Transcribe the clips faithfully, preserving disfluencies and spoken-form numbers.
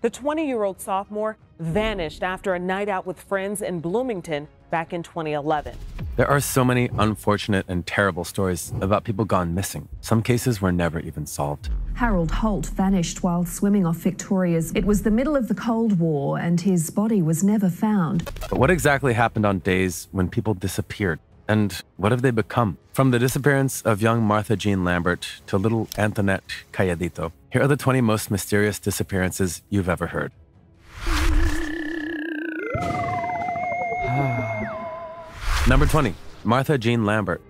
The twenty-year-old sophomore vanished after a night out with friends in Bloomington back in twenty eleven. There are so many unfortunate and terrible stories about people gone missing. Some cases were never even solved. Harold Holt vanished while swimming off Victoria's. It was the middle of the Cold War and his body was never found. But what exactly happened on days when people disappeared? And what have they become? From the disappearance of young Martha Jean Lambert to little Antoinette Cayedito, here are the twenty most mysterious disappearances you've ever heard. Number twenty, Martha Jean Lambert.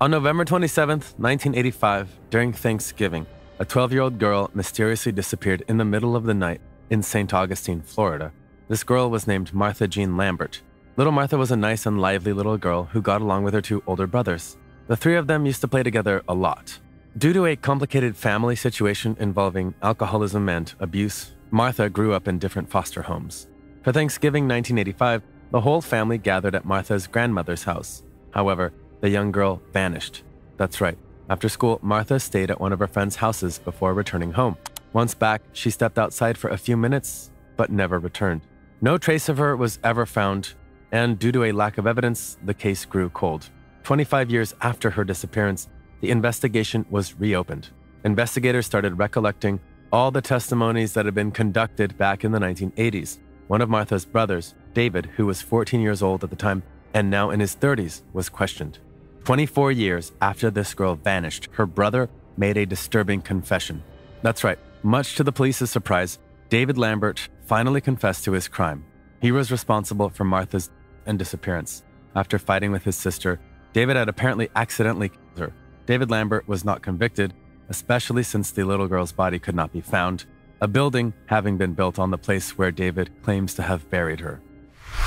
On November twenty-seventh, nineteen eighty-five, during Thanksgiving, a twelve-year-old girl mysteriously disappeared in the middle of the night in Saint Augustine, Florida. This girl was named Martha Jean Lambert. Little Martha was a nice and lively little girl who got along with her two older brothers. The three of them used to play together a lot. Due to a complicated family situation involving alcoholism and abuse, Martha grew up in different foster homes. For Thanksgiving nineteen eighty-five, the whole family gathered at Martha's grandmother's house. However, the young girl vanished. That's right. After school, Martha stayed at one of her friend's houses before returning home. Once back, she stepped outside for a few minutes, but never returned. No trace of her was ever found. And due to a lack of evidence, the case grew cold. twenty-five years after her disappearance, the investigation was reopened. Investigators started recollecting all the testimonies that had been conducted back in the nineteen eighties. One of Martha's brothers, David, who was fourteen years old at the time and now in his thirties, was questioned. twenty-four years after this girl vanished, her brother made a disturbing confession. That's right, much to the police's surprise, David Lambert finally confessed to his crime. He was responsible for Martha's and disappearance. After fighting with his sister, David had apparently accidentally killed her. David Lambert was not convicted, especially since the little girl's body could not be found, a building having been built on the place where David claims to have buried her.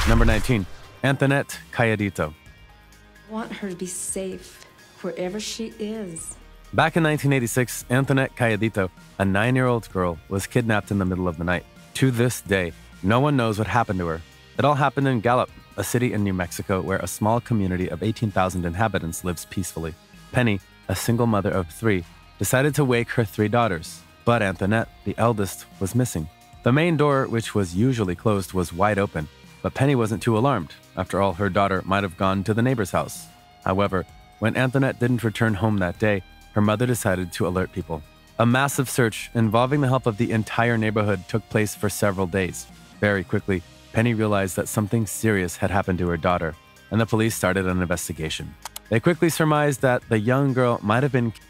Number nineteen, Antoinette Cayedito. I want her to be safe wherever she is. Back in nineteen eighty-six, Antoinette Cayedito, a nine-year-old girl, was kidnapped in the middle of the night. To this day, no one knows what happened to her. It all happened in Gallup, a city in New Mexico where a small community of eighteen thousand inhabitants lives peacefully. Penny, a single mother of three, decided to wake her three daughters, but Antoinette, the eldest, was missing. The main door, which was usually closed, was wide open, but Penny wasn't too alarmed. After all, her daughter might have gone to the neighbor's house. However, when Antoinette didn't return home that day, her mother decided to alert people. A massive search involving the help of the entire neighborhood took place for several days. Very quickly, Penny realized that something serious had happened to her daughter, and the police started an investigation. They quickly surmised that the young girl might have been killed.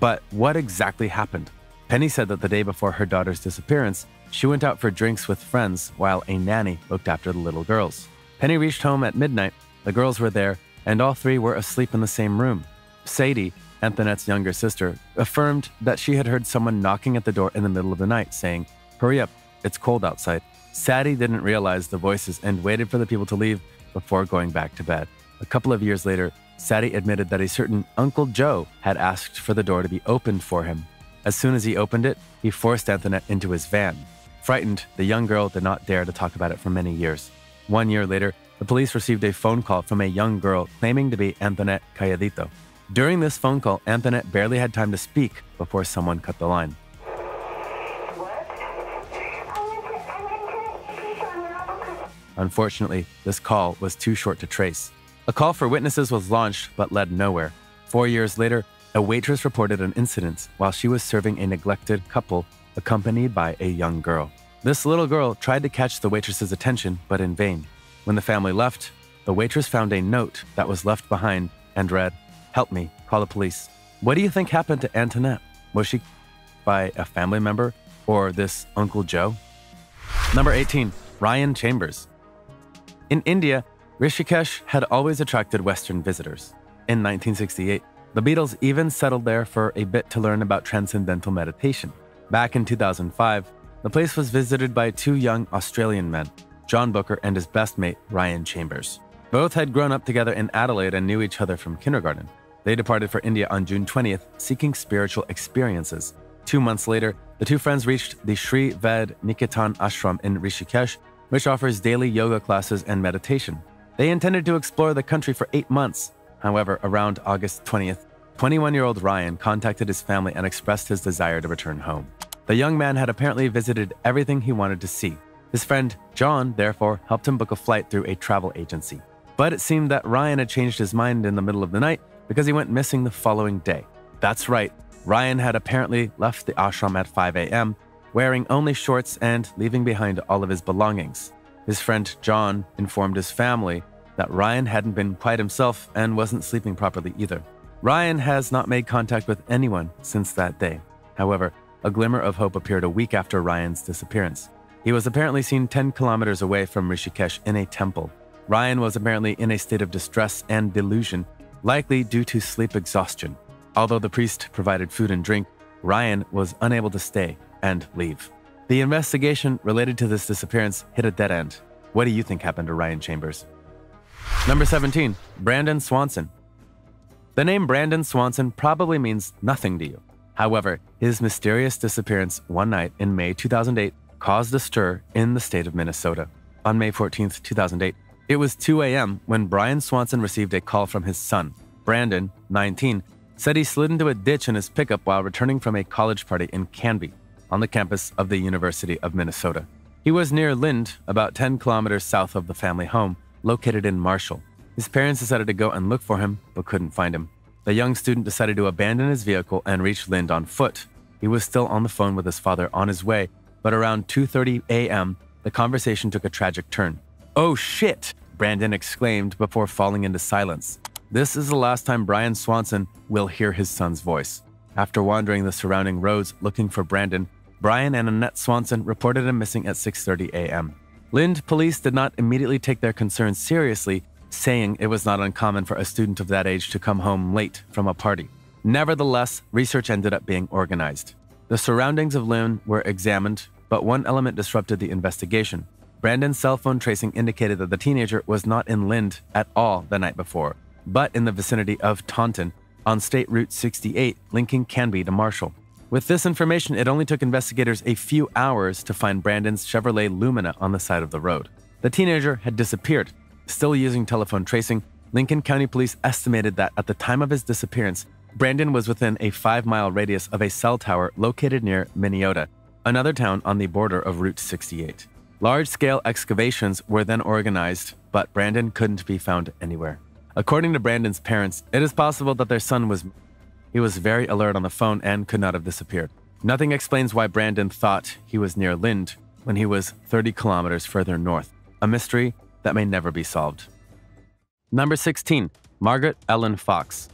But what exactly happened? Penny said that the day before her daughter's disappearance, she went out for drinks with friends while a nanny looked after the little girls. Penny reached home at midnight, the girls were there, and all three were asleep in the same room. Sadie, Antoinette's younger sister, affirmed that she had heard someone knocking at the door in the middle of the night saying, "Hurry up, it's cold outside." Sadie didn't realize the voices and waited for the people to leave before going back to bed. A couple of years later, Sadie admitted that a certain Uncle Joe had asked for the door to be opened for him. As soon as he opened it, he forced Antoinette into his van. Frightened, the young girl did not dare to talk about it for many years. One year later, the police received a phone call from a young girl claiming to be Antoinette Cayedito. During this phone call, Antoinette barely had time to speak before someone cut the line. Unfortunately, this call was too short to trace. A call for witnesses was launched but led nowhere. Four years later, a waitress reported an incident while she was serving a neglected couple accompanied by a young girl. This little girl tried to catch the waitress's attention, but in vain. When the family left, the waitress found a note that was left behind and read, "Help me, call the police." What do you think happened to Antoinette? Was she by a family member or this Uncle Joe? Number eighteen, Ryan Chambers. In India, Rishikesh had always attracted Western visitors. In nineteen sixty-eight, the Beatles even settled there for a bit to learn about transcendental meditation. Back in two thousand five, the place was visited by two young Australian men, John Booker and his best mate, Ryan Chambers. Both had grown up together in Adelaide and knew each other from kindergarten. They departed for India on June twentieth, seeking spiritual experiences. Two months later, the two friends reached the Sri Ved Niketan Ashram in Rishikesh, which offers daily yoga classes and meditation. They intended to explore the country for eight months. However, around August twentieth, twenty-one-year-old Ryan contacted his family and expressed his desire to return home. The young man had apparently visited everything he wanted to see. His friend John, therefore, helped him book a flight through a travel agency. But it seemed that Ryan had changed his mind in the middle of the night because he went missing the following day. That's right, Ryan had apparently left the ashram at five a m, wearing only shorts and leaving behind all of his belongings. His friend John informed his family that Ryan hadn't been quite himself and wasn't sleeping properly either. Ryan has not made contact with anyone since that day. However, a glimmer of hope appeared a week after Ryan's disappearance. He was apparently seen ten kilometers away from Rishikesh in a temple. Ryan was apparently in a state of distress and delusion, likely due to sleep exhaustion. Although the priest provided food and drink, Ryan was unable to stay and leave. The investigation related to this disappearance hit a dead end. What do you think happened to Ryan Chambers? Number seventeen, Brandon Swanson. The name Brandon Swanson probably means nothing to you. However, his mysterious disappearance one night in May two thousand eight caused a stir in the state of Minnesota. On May fourteenth, two thousand eight, it was two a m when Brian Swanson received a call from his son. Brandon, nineteen, said he slid into a ditch in his pickup while returning from a college party in Canby on the campus of the University of Minnesota. He was near Lynd, about ten kilometers south of the family home, located in Marshall. His parents decided to go and look for him, but couldn't find him. The young student decided to abandon his vehicle and reach Lynd on foot. He was still on the phone with his father on his way, but around two thirty a m, the conversation took a tragic turn. "Oh shit," Brandon exclaimed before falling into silence. This is the last time Brian Swanson will hear his son's voice. After wandering the surrounding roads looking for Brandon, Brian and Annette Swanson reported him missing at six thirty a m Lynd police did not immediately take their concerns seriously, saying it was not uncommon for a student of that age to come home late from a party. Nevertheless, research ended up being organized. The surroundings of Lynd were examined, but one element disrupted the investigation. Brandon's cell phone tracing indicated that the teenager was not in Lynd at all the night before, but in the vicinity of Taunton on State Route sixty-eight, linking Canby to Marshall. With this information, it only took investigators a few hours to find Brandon's Chevrolet Lumina on the side of the road. The teenager had disappeared. Still using telephone tracing, Lincoln County Police estimated that at the time of his disappearance, Brandon was within a five-mile radius of a cell tower located near Miniota, another town on the border of Route sixty-eight. Large-scale excavations were then organized, but Brandon couldn't be found anywhere. According to Brandon's parents, it is possible that their son was... He was very alert on the phone and could not have disappeared. Nothing explains why Brandon thought he was near Lynd when he was thirty kilometers further north, a mystery that may never be solved. Number sixteen, Margaret Ellen Fox.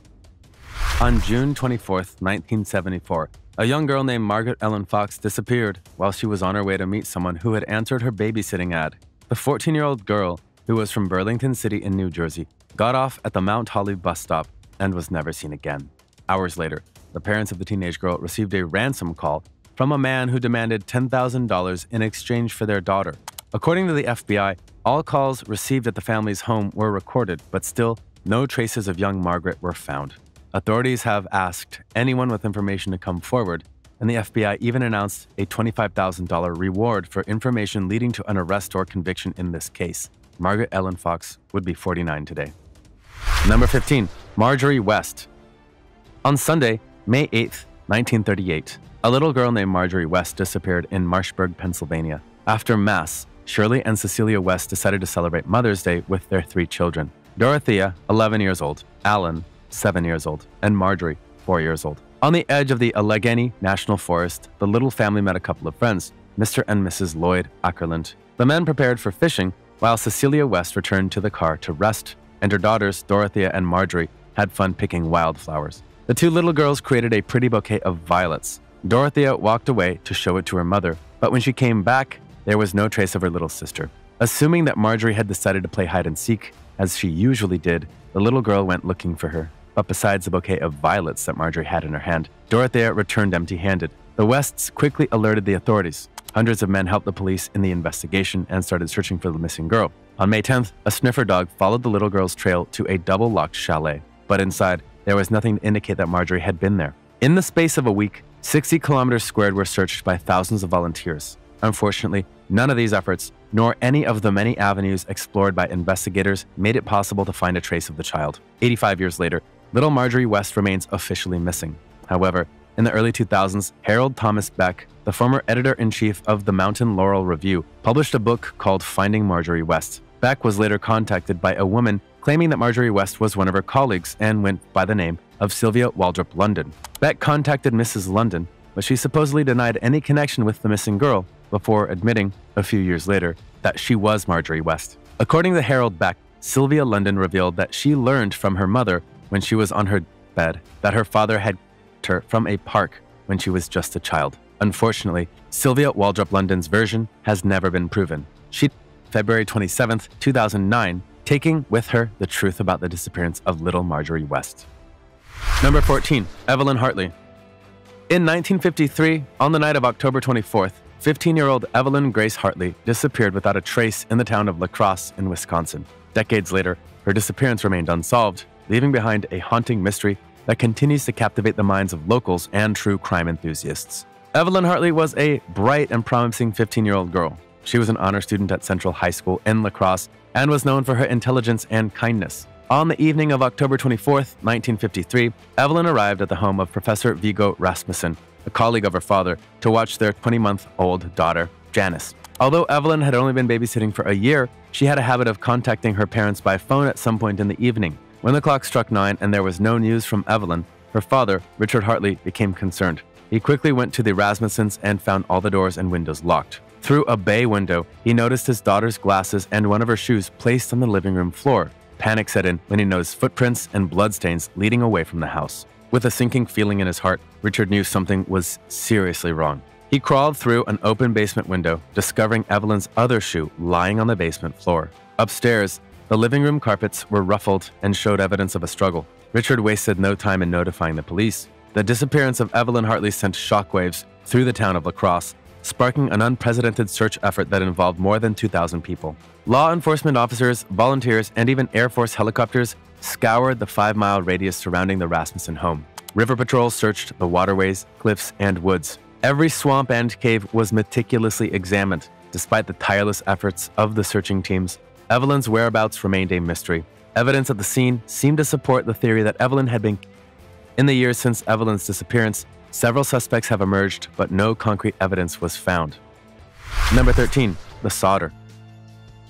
On June twenty-fourth, nineteen seventy-four, a young girl named Margaret Ellen Fox disappeared while she was on her way to meet someone who had answered her babysitting ad. The fourteen-year-old girl, who was from Burlington City in New Jersey, got off at the Mount Holly bus stop and was never seen again. Hours later, the parents of the teenage girl received a ransom call from a man who demanded ten thousand dollars in exchange for their daughter. According to the F B I, all calls received at the family's home were recorded, but still, no traces of young Margaret were found. Authorities have asked anyone with information to come forward, and the F B I even announced a twenty-five thousand dollars reward for information leading to an arrest or conviction in this case. Margaret Ellen Fox would be forty-nine today. Number fifteen, Marjorie West. On Sunday, May eighth, nineteen thirty-eight, a little girl named Marjorie West disappeared in Marshburg, Pennsylvania. After Mass, Shirley and Cecilia West decided to celebrate Mother's Day with their three children, Dorothea, eleven years old, Alan, seven years old, and Marjorie, four years old. On the edge of the Allegheny National Forest, the little family met a couple of friends, Mister and Missus Lloyd Ackerland. The men prepared for fishing, while Cecilia West returned to the car to rest, and her daughters, Dorothea and Marjorie, had fun picking wildflowers. The two little girls created a pretty bouquet of violets. Dorothea walked away to show it to her mother, but when she came back, there was no trace of her little sister. Assuming that Marjorie had decided to play hide-and-seek, as she usually did, the little girl went looking for her. But besides the bouquet of violets that Marjorie had in her hand, Dorothea returned empty-handed. The Wests quickly alerted the authorities. Hundreds of men helped the police in the investigation and started searching for the missing girl. On May tenth, a sniffer dog followed the little girl's trail to a double-locked chalet, but inside, there was nothing to indicate that Marjorie had been there. In the space of a week, sixty kilometers squared were searched by thousands of volunteers. Unfortunately, none of these efforts, nor any of the many avenues explored by investigators, made it possible to find a trace of the child. eighty-five years later, little Marjorie West remains officially missing. However, In the early two thousands, Harold Thomas Beck, the former editor-in-chief of the Mountain Laurel Review, published a book called Finding Marjorie West. Beck was later contacted by a woman claiming that Marjorie West was one of her colleagues and went by the name of Sylvia Waldrop London. Beck contacted Missus London, but she supposedly denied any connection with the missing girl before admitting, a few years later, that she was Marjorie West. According to Harold Beck, Sylvia London revealed that she learned from her mother when she was on her bed that her father had kicked her from a park when she was just a child. Unfortunately, Sylvia Waldrop London's version has never been proven. She died February twenty-seventh, two thousand nine, taking with her the truth about the disappearance of little Marjorie West. Number fourteen, Evelyn Hartley. In nineteen fifty-three, on the night of October twenty-fourth, fifteen-year-old Evelyn Grace Hartley disappeared without a trace in the town of La Crosse in Wisconsin. Decades later, her disappearance remained unsolved, leaving behind a haunting mystery that continues to captivate the minds of locals and true crime enthusiasts. Evelyn Hartley was a bright and promising fifteen-year-old girl. She was an honor student at Central High School in La Crosse and was known for her intelligence and kindness. On the evening of October twenty-fourth, nineteen fifty-three, Evelyn arrived at the home of Professor Viggo Rasmussen, a colleague of her father, to watch their twenty-month-old daughter, Janice. Although Evelyn had only been babysitting for a year, she had a habit of contacting her parents by phone at some point in the evening. When the clock struck nine and there was no news from Evelyn, her father, Richard Hartley, became concerned. He quickly went to the Rasmussens and found all the doors and windows locked. Through a bay window, he noticed his daughter's glasses and one of her shoes placed on the living room floor. Panic set in when he noticed footprints and bloodstains leading away from the house. With a sinking feeling in his heart, Richard knew something was seriously wrong. He crawled through an open basement window, discovering Evelyn's other shoe lying on the basement floor. Upstairs, the living room carpets were ruffled and showed evidence of a struggle. Richard wasted no time in notifying the police. The disappearance of Evelyn Hartley sent shockwaves through the town of La Crosse, sparking an unprecedented search effort that involved more than two thousand people. Law enforcement officers, volunteers, and even Air Force helicopters scoured the five-mile radius surrounding the Rasmussen home. River patrols searched the waterways, cliffs, and woods. Every swamp and cave was meticulously examined. Despite the tireless efforts of the searching teams, Evelyn's whereabouts remained a mystery. Evidence at the scene seemed to support the theory that Evelyn had been killed. In the years since Evelyn's disappearance, several suspects have emerged, but no concrete evidence was found. Number thirteen, the Sodder.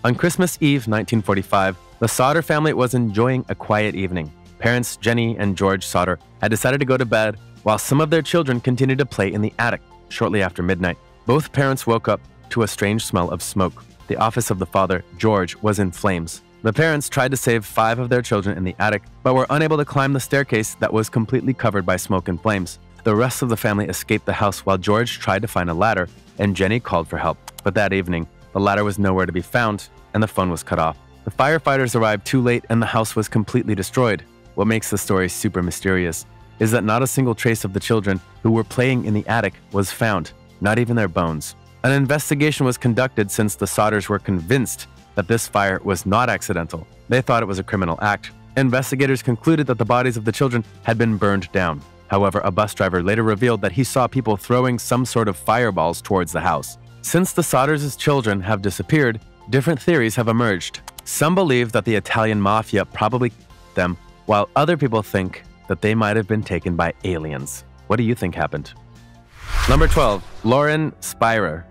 On Christmas Eve, nineteen forty-five, the Sodder family was enjoying a quiet evening. Parents Jenny and George Sodder had decided to go to bed, while some of their children continued to play in the attic. Shortly after midnight, both parents woke up to a strange smell of smoke. The office of the father, George, was in flames. The parents tried to save five of their children in the attic, but were unable to climb the staircase that was completely covered by smoke and flames. The rest of the family escaped the house while George tried to find a ladder, and Jenny called for help. But that evening, the ladder was nowhere to be found, and the phone was cut off. The firefighters arrived too late, and the house was completely destroyed. What makes the story super mysterious is that not a single trace of the children who were playing in the attic was found, not even their bones. An investigation was conducted since the Sodders were convinced that this fire was not accidental. They thought it was a criminal act. Investigators concluded that the bodies of the children had been burned down. However, a bus driver later revealed that he saw people throwing some sort of fireballs towards the house. Since the Sodders' children have disappeared, different theories have emerged. Some believe that the Italian mafia probably killed them, while other people think that they might have been taken by aliens. What do you think happened? Number twelve, Lauren Speirer.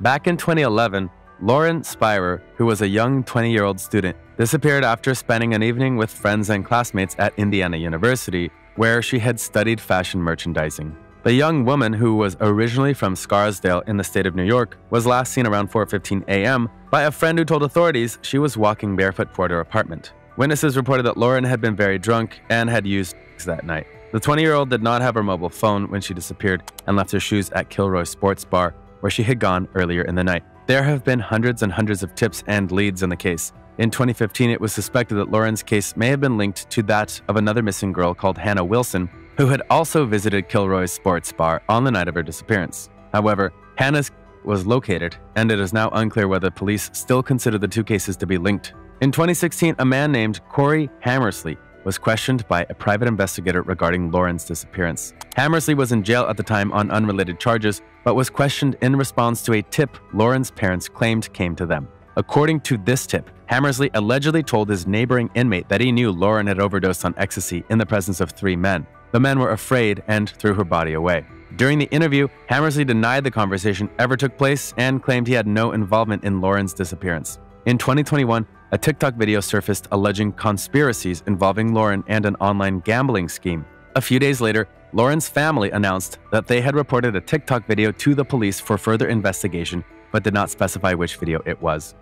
Back in twenty eleven, Lauren Speirer, who was a young twenty-year-old student, disappeared after spending an evening with friends and classmates at Indiana University, where she had studied fashion merchandising. The young woman, who was originally from Scarsdale in the state of New York, was last seen around four fifteen a m by a friend who told authorities she was walking barefoot toward her apartment. Witnesses reported that Lauren had been very drunk and had used drugs that night. The twenty-year-old did not have her mobile phone when she disappeared and left her shoes at Kilroy Sports Bar, where she had gone earlier in the night. There have been hundreds and hundreds of tips and leads in the case. In twenty fifteen, it was suspected that Lauren's case may have been linked to that of another missing girl called Hannah Wilson, who had also visited Kilroy's sports bar on the night of her disappearance. However, Hannah's was located, and it is now unclear whether police still consider the two cases to be linked. In twenty sixteen, a man named Corey Hammersley was questioned by a private investigator regarding Lauren's disappearance. Hammersley was in jail at the time on unrelated charges, but was questioned in response to a tip Lauren's parents claimed came to them. According to this tip, Hammersley allegedly told his neighboring inmate that he knew Lauren had overdosed on ecstasy in the presence of three men. The men were afraid and threw her body away. During the interview, Hammersley denied the conversation ever took place and claimed he had no involvement in Lauren's disappearance. In twenty twenty-one, a TikTok video surfaced alleging conspiracies involving Lauren and an online gambling scheme. A few days later, Lauren's family announced that they had reported a TikTok video to the police for further investigation, but did not specify which video it was.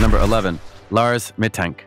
Number eleven. Lars Mittank.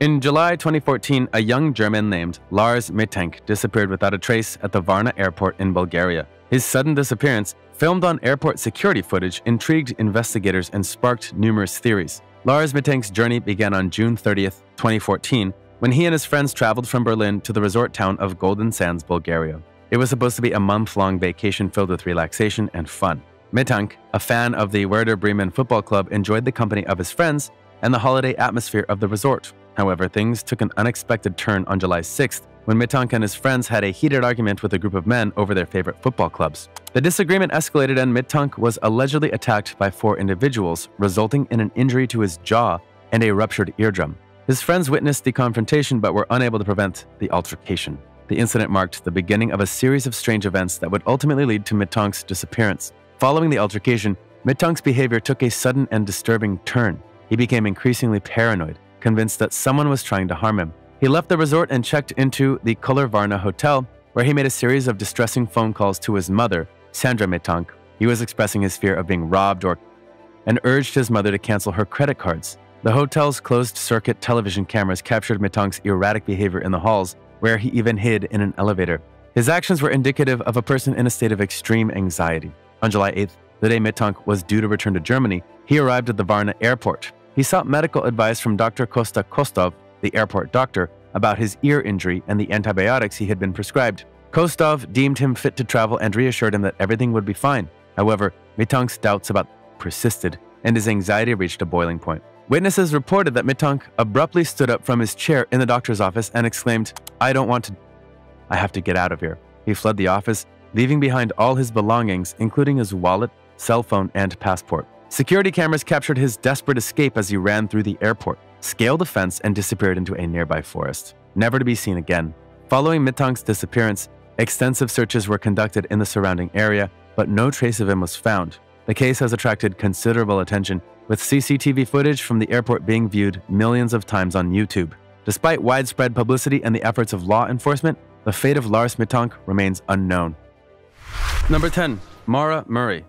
In July twenty fourteen, a young German named Lars Mittank disappeared without a trace at the Varna airport in Bulgaria. His sudden disappearance, filmed on airport security footage, intrigued investigators and sparked numerous theories. Lars Mittank's journey began on June thirtieth, twenty fourteen, when he and his friends traveled from Berlin to the resort town of Golden Sands, Bulgaria. It was supposed to be a month-long vacation filled with relaxation and fun. Mittank, a fan of the Werder Bremen football club, enjoyed the company of his friends and the holiday atmosphere of the resort. However, things took an unexpected turn on July sixth, when Mittank and his friends had a heated argument with a group of men over their favorite football clubs. The disagreement escalated and Mittank was allegedly attacked by four individuals, resulting in an injury to his jaw and a ruptured eardrum. His friends witnessed the confrontation but were unable to prevent the altercation. The incident marked the beginning of a series of strange events that would ultimately lead to Mittank's disappearance. Following the altercation, Mittank's behavior took a sudden and disturbing turn. He became increasingly paranoid, convinced that someone was trying to harm him. He left the resort and checked into the Koller Varna Hotel, where he made a series of distressing phone calls to his mother, Sandra Mittank. He was expressing his fear of being robbed or and urged his mother to cancel her credit cards. The hotel's closed-circuit television cameras captured Mittank's erratic behavior in the halls, where he even hid in an elevator. His actions were indicative of a person in a state of extreme anxiety. On July eighth, the day Mittank was due to return to Germany, he arrived at the Varna airport. He sought medical advice from Doctor Kosta Kostov, the airport doctor, about his ear injury and the antibiotics he had been prescribed. Kostov deemed him fit to travel and reassured him that everything would be fine. However, Mittank's doubts about persisted, and his anxiety reached a boiling point. Witnesses reported that Mittank abruptly stood up from his chair in the doctor's office and exclaimed, "I don't want to... I have to get out of here." He fled the office, leaving behind all his belongings, including his wallet, cell phone, and passport. Security cameras captured his desperate escape as he ran through the airport, scaled a fence, and disappeared into a nearby forest, never to be seen again. Following Mittank's disappearance, extensive searches were conducted in the surrounding area, but no trace of him was found. The case has attracted considerable attention, with C C T V footage from the airport being viewed millions of times on YouTube. Despite widespread publicity and the efforts of law enforcement, the fate of Lars Mittank remains unknown. Number ten. Mara Murray.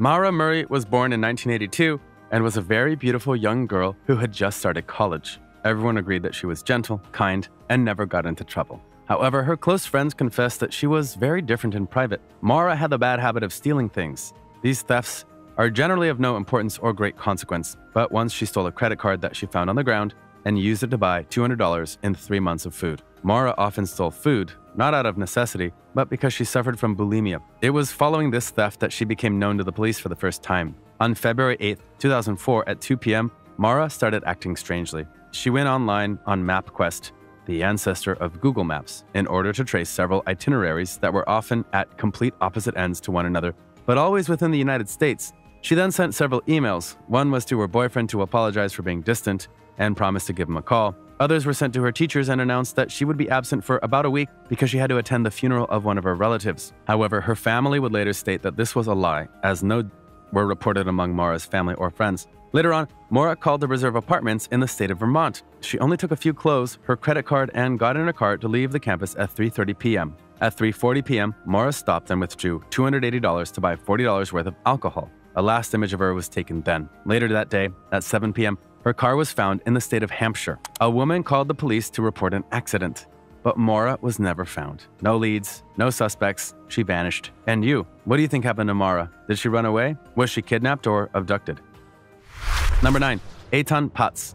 Mara Murray was born in nineteen eighty-two and was a very beautiful young girl who had just started college. Everyone agreed that she was gentle, kind, and never got into trouble. However, her close friends confessed that she was very different in private. Mara had the bad habit of stealing things. These thefts are generally of no importance or great consequence, but once she stole a credit card that she found on the ground and used it to buy two hundred dollars in three months of food. Mara often stole food, not out of necessity, but because she suffered from bulimia. It was following this theft that she became known to the police for the first time. On February eighth, two thousand four, at two p m, Mara started acting strangely. She went online on MapQuest, the ancestor of Google Maps, in order to trace several itineraries that were often at complete opposite ends to one another, but always within the United States. She then sent several emails. One was to her boyfriend to apologize for being distant and promised to give him a call. Others were sent to her teachers and announced that she would be absent for about a week because she had to attend the funeral of one of her relatives. However, her family would later state that this was a lie, as no d were reported among Mara's family or friends. Later on, Mara called to reserve apartments in the state of Vermont. She only took a few clothes, her credit card, and got in her car to leave the campus at three thirty p m At three forty p m, Mara stopped and withdrew two hundred eighty dollars to buy forty dollars worth of alcohol. A last image of her was taken then. Later that day, at seven p m, her car was found in the state of Hampshire. A woman called the police to report an accident, but Mara was never found. No leads, no suspects, she vanished. And you, what do you think happened to Mara? Did she run away? Was she kidnapped or abducted? Number nine. Etan Patz.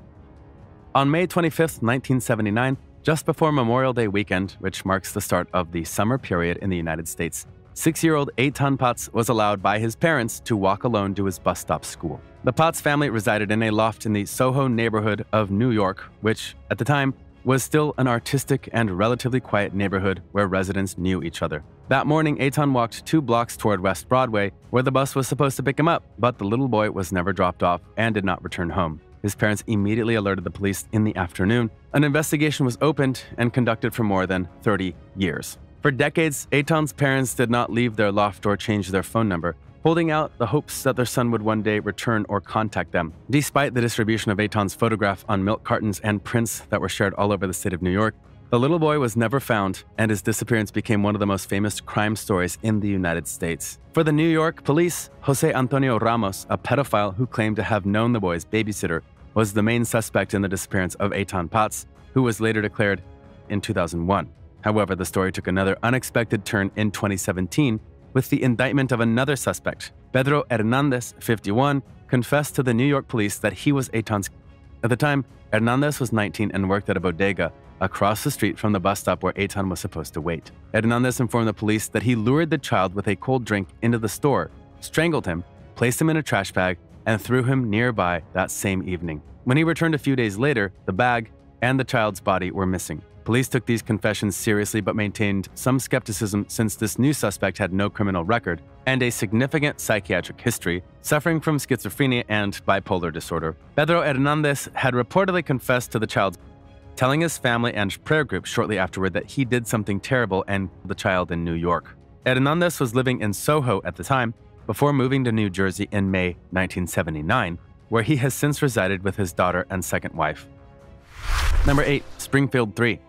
On May twenty-fifth, nineteen seventy-nine, just before Memorial Day weekend, which marks the start of the summer period in the United States, six-year-old Etan Patz was allowed by his parents to walk alone to his bus stop school. The Patz family resided in a loft in the Soho neighborhood of New York, which, at the time, was still an artistic and relatively quiet neighborhood where residents knew each other. That morning, Etan walked two blocks toward West Broadway, where the bus was supposed to pick him up, but the little boy was never dropped off and did not return home. His parents immediately alerted the police in the afternoon. An investigation was opened and conducted for more than thirty years. For decades, Etan's parents did not leave their loft or change their phone number, holding out the hopes that their son would one day return or contact them. Despite the distribution of Etan's photograph on milk cartons and prints that were shared all over the state of New York, the little boy was never found, and his disappearance became one of the most famous crime stories in the United States. For the New York police, Jose Antonio Ramos, a pedophile who claimed to have known the boy's babysitter, was the main suspect in the disappearance of Etan Patz, who was later declared in two thousand one. However, the story took another unexpected turn in twenty seventeen with the indictment of another suspect. Pedro Hernandez, fifty-one, confessed to the New York police that he was Etan's. At the time, Hernandez was nineteen and worked at a bodega across the street from the bus stop where Etan was supposed to wait. Hernandez informed the police that he lured the child with a cold drink into the store, strangled him, placed him in a trash bag, and threw him nearby that same evening. When he returned a few days later, the bag and the child's body were missing. Police took these confessions seriously but maintained some skepticism since this new suspect had no criminal record and a significant psychiatric history, suffering from schizophrenia and bipolar disorder. Pedro Hernandez had reportedly confessed to the child, telling his family and prayer group shortly afterward that he did something terrible and killed the child in New York. Hernandez was living in Soho at the time before moving to New Jersey in May nineteen seventy-nine, where he has since resided with his daughter and second wife. Number eight, Springfield three.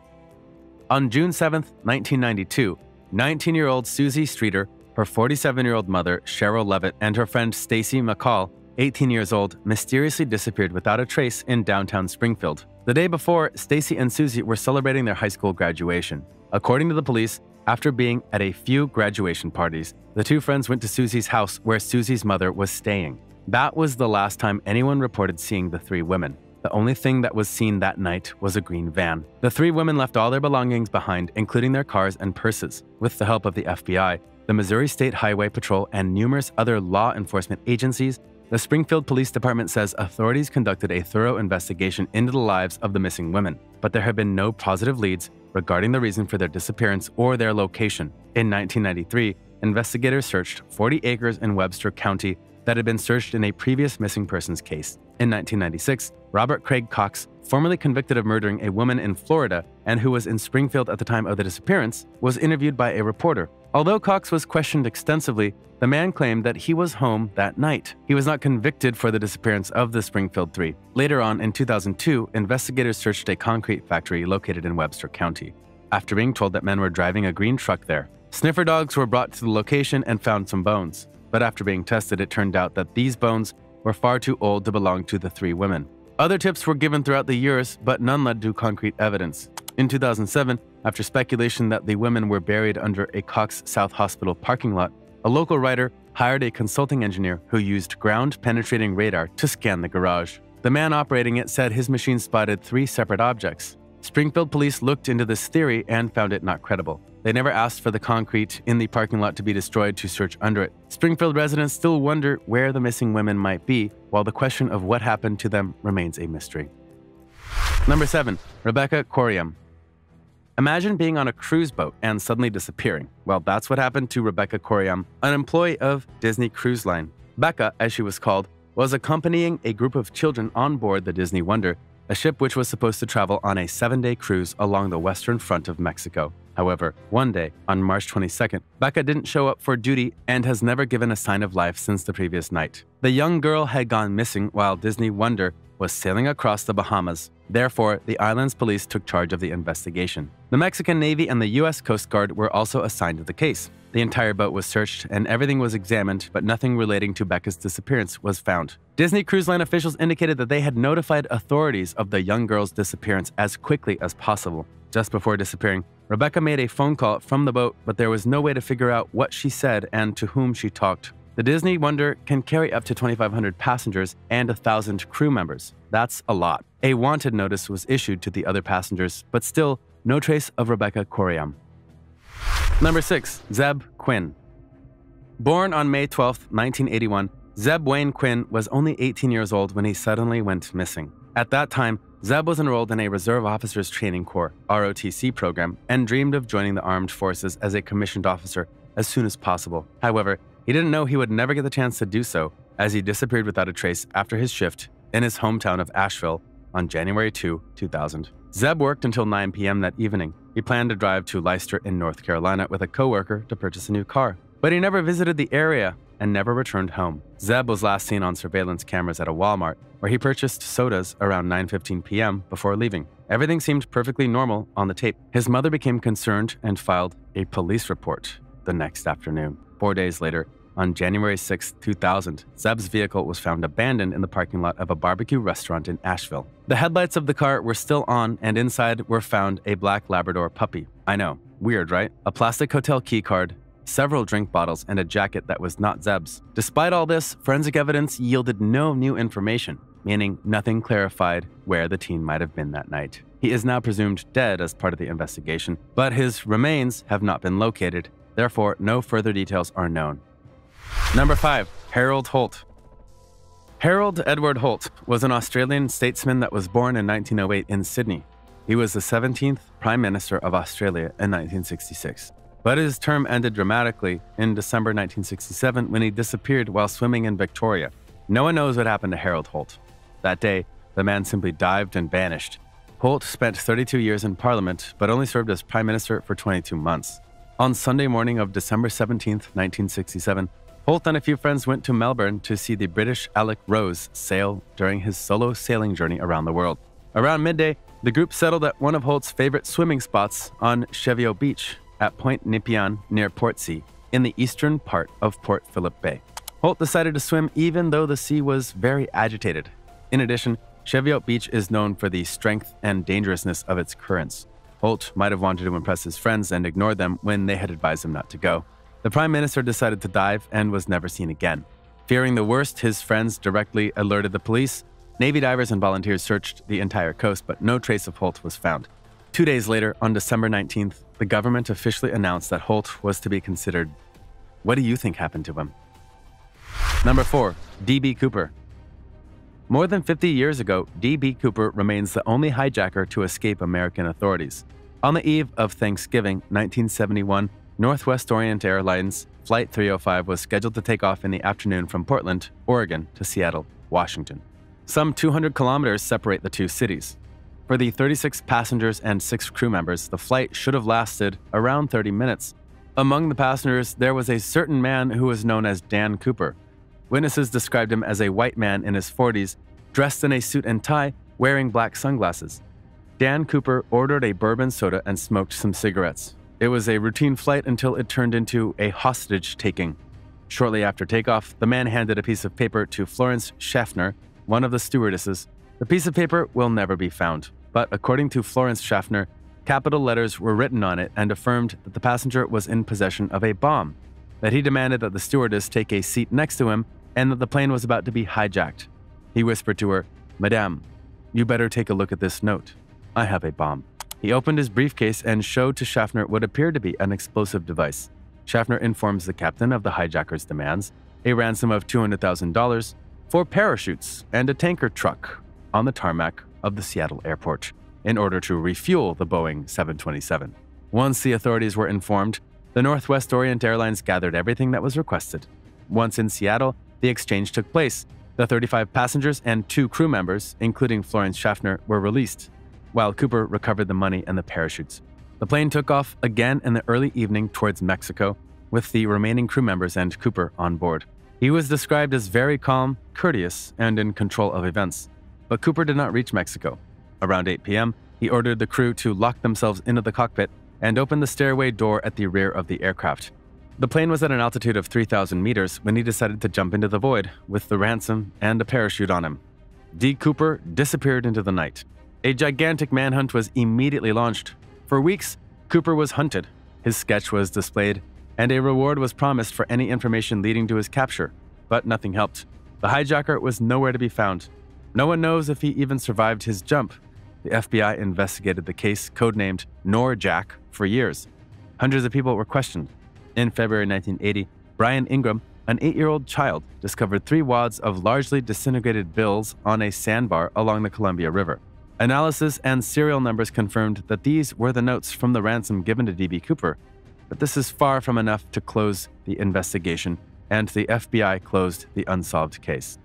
On June seventh nineteen ninety-two, nineteen-year-old Susie Streeter, her forty-seven-year-old mother, Cheryl Levitt, and her friend Stacy McCall, eighteen years old, mysteriously disappeared without a trace in downtown Springfield. The day before, Stacy and Susie were celebrating their high school graduation. According to the police, after being at a few graduation parties, the two friends went to Susie's house where Susie's mother was staying. That was the last time anyone reported seeing the three women. The only thing that was seen that night was a green van. The three women left all their belongings behind, including their cars and purses. With the help of the F B I, the Missouri State Highway Patrol, and numerous other law enforcement agencies, the Springfield Police Department says authorities conducted a thorough investigation into the lives of the missing women, but there have been no positive leads regarding the reason for their disappearance or their location. In nineteen ninety-three, investigators searched forty acres in Webster County that had been searched in a previous missing persons case. In nineteen ninety-six, Robert Craig Cox, formerly convicted of murdering a woman in Florida and who was in Springfield at the time of the disappearance, was interviewed by a reporter. Although Cox was questioned extensively, the man claimed that he was home that night. He was not convicted for the disappearance of the Springfield Three. Later on, in two thousand two, investigators searched a concrete factory located in Webster County, after being told that men were driving a green truck there. Sniffer dogs were brought to the location and found some bones, but after being tested, it turned out that these bones were far too old to belong to the three women. Other tips were given throughout the years, but none led to concrete evidence. In two thousand seven, after speculation that the women were buried under a Cox South Hospital parking lot, a local writer hired a consulting engineer who used ground-penetrating radar to scan the garage. The man operating it said his machine spotted three separate objects. Springfield police looked into this theory and found it not credible. They never asked for the concrete in the parking lot to be destroyed to search under it. Springfield residents still wonder where the missing women might be, while the question of what happened to them remains a mystery. Number seven, Rebecca Corium. Imagine being on a cruise boat and suddenly disappearing. Well, that's what happened to Rebecca Corium, an employee of Disney Cruise Line. Becca, as she was called, was accompanying a group of children on board the Disney Wonder, a ship which was supposed to travel on a seven-day cruise along the western front of Mexico. However, one day, on March twenty-second, Becca didn't show up for duty and has never given a sign of life since the previous night. The young girl had gone missing while Disney Wonder was sailing across the Bahamas. Therefore, the island's police took charge of the investigation. The Mexican Navy and the U S Coast Guard were also assigned to the case. The entire boat was searched and everything was examined, but nothing relating to Becca's disappearance was found. Disney Cruise Line officials indicated that they had notified authorities of the young girl's disappearance as quickly as possible. Just before disappearing, Rebecca made a phone call from the boat, but there was no way to figure out what she said and to whom she talked. The Disney Wonder can carry up to twenty-five hundred passengers and one thousand crew members. That's a lot. A wanted notice was issued to the other passengers, but still, no trace of Rebecca Corium. Number six, Zeb Quinn. Born on May twelfth nineteen eighty-one, Zeb Wayne Quinn was only eighteen years old when he suddenly went missing. At that time, Zeb was enrolled in a Reserve Officers Training Corps, R O T C program, and dreamed of joining the armed forces as a commissioned officer as soon as possible. However, he didn't know he would never get the chance to do so, as he disappeared without a trace after his shift in his hometown of Asheville on January second, two thousand. Zeb worked until nine p m that evening. He planned to drive to Leicester in North Carolina with a coworker to purchase a new car, but he never visited the area and never returned home. Zeb was last seen on surveillance cameras at a Walmart, where he purchased sodas around nine fifteen p m before leaving. Everything seemed perfectly normal on the tape. His mother became concerned and filed a police report the next afternoon. Four days later, on January sixth, two thousand, Zeb's vehicle was found abandoned in the parking lot of a barbecue restaurant in Asheville. The headlights of the car were still on, and inside were found a black Labrador puppy. I know, weird, right? A plastic hotel key card, several drink bottles, and a jacket that was not Zeb's. Despite all this, forensic evidence yielded no new information, meaning nothing clarified where the teen might have been that night. He is now presumed dead as part of the investigation, but his remains have not been located. Therefore, no further details are known. Number five, Harold Holt. Harold Edward Holt was an Australian statesman that was born in nineteen oh eight in Sydney. He was the seventeenth Prime Minister of Australia in nineteen sixty-six. But his term ended dramatically in December nineteen sixty-seven when he disappeared while swimming in Victoria. No one knows what happened to Harold Holt. That day, the man simply dived and vanished. Holt spent thirty-two years in Parliament, but only served as Prime Minister for twenty-two months. On Sunday morning of December seventeenth, nineteen sixty-seven, Holt and a few friends went to Melbourne to see the British Alec Rose sail during his solo sailing journey around the world. Around midday, the group settled at one of Holt's favorite swimming spots on Cheviot Beach, at Point Nepean near Portsea in the eastern part of Port Phillip Bay. Holt decided to swim even though the sea was very agitated. In addition, Cheviot Beach is known for the strength and dangerousness of its currents. Holt might have wanted to impress his friends and ignored them when they had advised him not to go. The Prime Minister decided to dive and was never seen again. Fearing the worst, his friends directly alerted the police. Navy divers and volunteers searched the entire coast, but no trace of Holt was found. Two days later, on December nineteenth, the government officially announced that Holt was to be considered. What do you think happened to him? Number four, D B Cooper. More than fifty years ago, D B Cooper remains the only hijacker to escape American authorities. On the eve of Thanksgiving nineteen seventy-one, Northwest Orient Airlines Flight three oh five was scheduled to take off in the afternoon from Portland, Oregon to Seattle, Washington. Some two hundred kilometers separate the two cities. For the thirty-six passengers and six crew members, the flight should have lasted around thirty minutes. Among the passengers, there was a certain man who was known as Dan Cooper. Witnesses described him as a white man in his forties, dressed in a suit and tie, wearing black sunglasses. Dan Cooper ordered a bourbon soda and smoked some cigarettes. It was a routine flight until it turned into a hostage-taking. Shortly after takeoff, the man handed a piece of paper to Florence Schaffner, one of the stewardesses. The piece of paper will never be found, but according to Florence Schaffner, capital letters were written on it and affirmed that the passenger was in possession of a bomb, that he demanded that the stewardess take a seat next to him, and that the plane was about to be hijacked. He whispered to her, "Madame, you better take a look at this note. I have a bomb." He opened his briefcase and showed to Schaffner what appeared to be an explosive device. Schaffner informs the captain of the hijacker's demands, a ransom of two hundred thousand dollars, four parachutes, and a tanker truck on the tarmac of the Seattle airport in order to refuel the Boeing seven twenty-seven. Once the authorities were informed, the Northwest Orient Airlines gathered everything that was requested. Once in Seattle, the exchange took place. The thirty-five passengers and two crew members, including Florence Schaffner, were released, while Cooper recovered the money and the parachutes. The plane took off again in the early evening towards Mexico, with the remaining crew members and Cooper on board. He was described as very calm, courteous, and in control of events. But Cooper did not reach Mexico. Around eight p m, he ordered the crew to lock themselves into the cockpit and open the stairway door at the rear of the aircraft. The plane was at an altitude of three thousand meters when he decided to jump into the void with the ransom and a parachute on him. D. Cooper disappeared into the night. A gigantic manhunt was immediately launched. For weeks, Cooper was hunted, his sketch was displayed, and a reward was promised for any information leading to his capture, but nothing helped. The hijacker was nowhere to be found. No one knows if he even survived his jump. The F B I investigated the case, codenamed NorJack, for years. Hundreds of people were questioned. In February nineteen eighty, Brian Ingram, an eight-year-old child, discovered three wads of largely disintegrated bills on a sandbar along the Columbia River. Analysis and serial numbers confirmed that these were the notes from the ransom given to D B Cooper, but this is far from enough to close the investigation, and the F B I closed the unsolved case.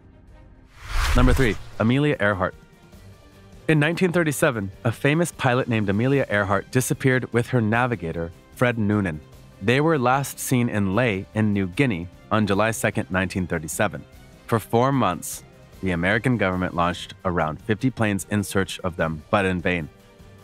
Number three, Amelia Earhart. In nineteen thirty-seven, a famous pilot named Amelia Earhart disappeared with her navigator, Fred Noonan. They were last seen in Ley in New Guinea on July second, nineteen thirty-seven. For four months, the American government launched around fifty planes in search of them, but in vain.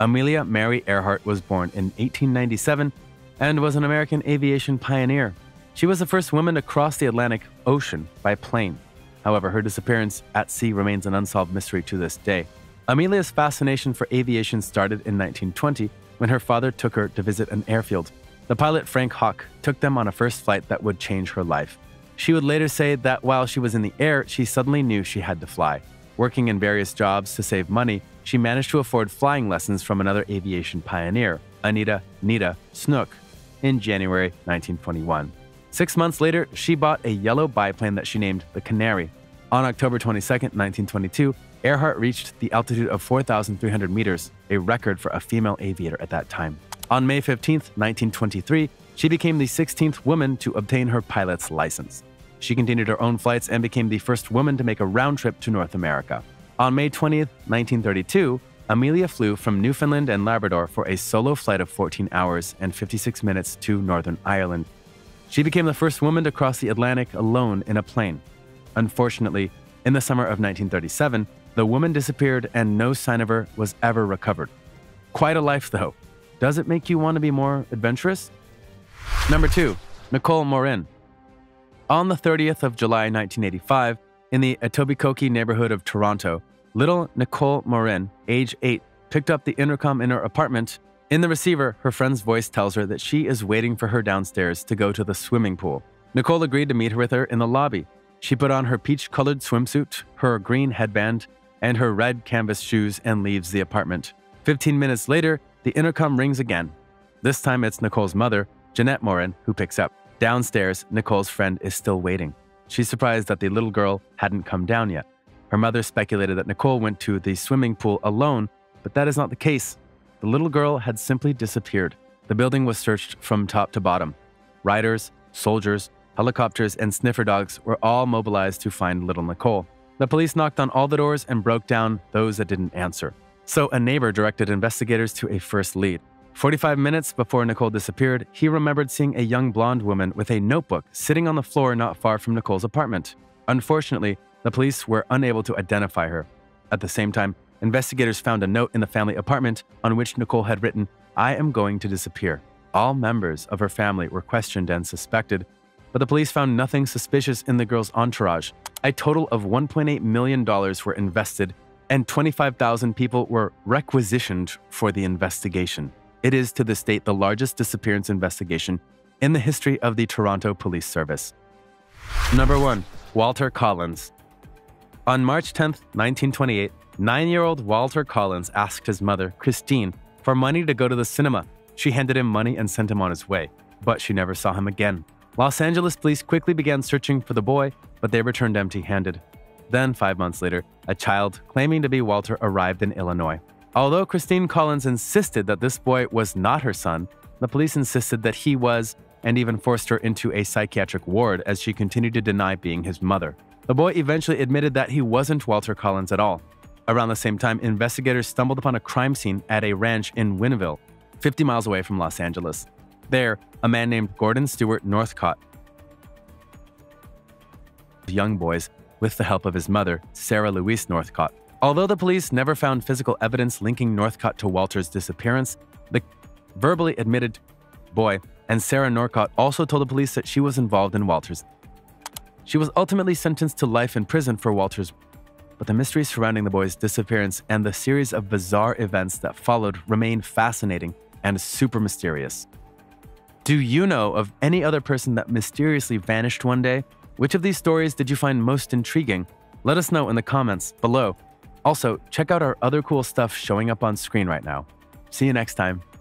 Amelia Mary Earhart was born in eighteen ninety-seven and was an American aviation pioneer. She was the first woman to cross the Atlantic Ocean by plane. However, her disappearance at sea remains an unsolved mystery to this day. Amelia's fascination for aviation started in nineteen twenty when her father took her to visit an airfield. The pilot Frank Hawk took them on a first flight that would change her life. She would later say that while she was in the air, she suddenly knew she had to fly. Working in various jobs to save money, she managed to afford flying lessons from another aviation pioneer, Anita Nita Snook, in January nineteen twenty-one. Six months later, she bought a yellow biplane that she named the Canary. On October twenty-second, nineteen twenty-two, Earhart reached the altitude of four thousand three hundred meters, a record for a female aviator at that time. On May fifteenth, nineteen twenty-three, she became the sixteenth woman to obtain her pilot's license. She continued her own flights and became the first woman to make a round trip to North America. On May twentieth, nineteen thirty-two, Amelia flew from Newfoundland and Labrador for a solo flight of fourteen hours and fifty-six minutes to Northern Ireland. She became the first woman to cross the Atlantic alone in a plane. Unfortunately, in the summer of nineteen thirty-seven, the woman disappeared and no sign of her was ever recovered. Quite a life, though. Does it make you want to be more adventurous? Number two, Nicole Morin. On the thirtieth of July, nineteen eighty-five, in the Etobicoke neighborhood of Toronto, little Nicole Morin, age eight, picked up the intercom in her apartment. In the receiver, her friend's voice tells her that she is waiting for her downstairs to go to the swimming pool. Nicole agreed to meet her with her in the lobby. She put on her peach-colored swimsuit, her green headband, and her red canvas shoes and leaves the apartment. Fifteen minutes later, the intercom rings again. This time it's Nicole's mother, Jeanette Morin, who picks up. Downstairs, Nicole's friend is still waiting. She's surprised that the little girl hadn't come down yet. Her mother speculated that Nicole went to the swimming pool alone, but that is not the case. The little girl had simply disappeared. The building was searched from top to bottom. Riders, soldiers, helicopters, and sniffer dogs were all mobilized to find little Nicole. The police knocked on all the doors and broke down those that didn't answer. So a neighbor directed investigators to a first lead. forty-five minutes before Nicole disappeared, he remembered seeing a young blonde woman with a notebook sitting on the floor not far from Nicole's apartment. Unfortunately, the police were unable to identify her. At the same time, investigators found a note in the family apartment on which Nicole had written, "I am going to disappear." All members of her family were questioned and suspected, but the police found nothing suspicious in the girl's entourage. A total of one point eight million dollars were invested, and twenty-five thousand people were requisitioned for the investigation. It is, to this date, the largest disappearance investigation in the history of the Toronto Police Service. Number one, Walter Collins. On March tenth, nineteen twenty-eight, nine-year-old Walter Collins asked his mother, Christine, for money to go to the cinema. She handed him money and sent him on his way, but she never saw him again. Los Angeles police quickly began searching for the boy, but they returned empty-handed. Then, five months later, a child claiming to be Walter arrived in Illinois. Although Christine Collins insisted that this boy was not her son, the police insisted that he was and even forced her into a psychiatric ward as she continued to deny being his mother. The boy eventually admitted that he wasn't Walter Collins at all. Around the same time, investigators stumbled upon a crime scene at a ranch in Winville, fifty miles away from Los Angeles. There, a man named Gordon Stewart Northcott, young boys with the help of his mother, Sarah Louise Northcott. Although the police never found physical evidence linking Northcott to Walter's disappearance, the verbally admitted boy and Sarah Northcott also told the police that she was involved in Walter's. She was ultimately sentenced to life in prison for Walter's, but the mystery surrounding the boy's disappearance and the series of bizarre events that followed remain fascinating and super mysterious. Do you know of any other person that mysteriously vanished one day? Which of these stories did you find most intriguing? Let us know in the comments below. Also, check out our other cool stuff showing up on screen right now. See you next time.